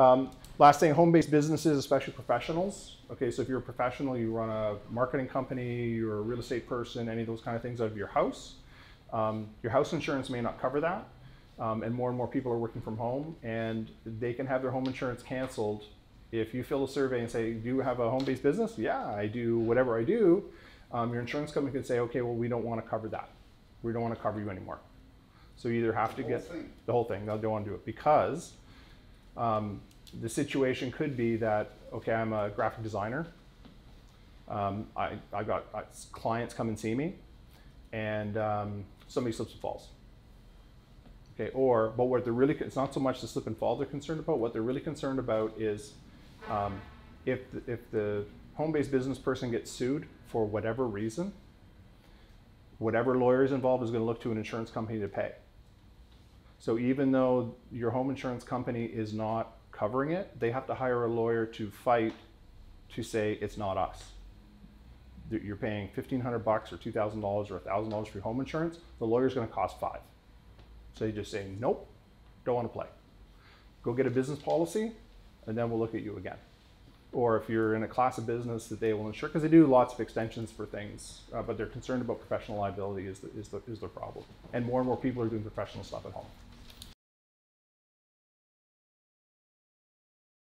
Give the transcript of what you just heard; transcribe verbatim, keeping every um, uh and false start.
Um, last thing, home-based businesses, especially professionals. Okay, so if you're a professional, you run a marketing company, you're a real estate person, any of those kind of things out of your house, um, your house insurance may not cover that. Um, and more and more people are working from home, and they can have their home insurance canceled. If you fill a survey and say, do you have a home-based business? Yeah, I do whatever I do. Um, your insurance company can say, okay, well, we don't want to cover that. We don't want to cover you anymore. So you either have to get the whole thing. They don't want to do it because um, the situation could be that, okay, I'm a graphic designer. Um, I, I got I, clients come and see me, and um, somebody slips and falls. Okay, or, but what they're really, it's not so much the slip and fall they're concerned about. What they're really concerned about is um, if, the, if the home-based business person gets sued for whatever reason, whatever lawyer is involved is going to look to an insurance company to pay. So even though your home insurance company is not covering it, they have to hire a lawyer to fight to say it's not us. You're paying fifteen hundred bucks or two thousand dollars or one thousand dollars for your home insurance. The lawyer's going to cost five. So you just say, nope, don't want to play. Go get a business policy, and then we'll look at you again. Or if you're in a class of business that they will insure, because they do lots of extensions for things, uh, but they're concerned about professional liability is, the, is, the, is their problem. And more and more people are doing professional stuff at home.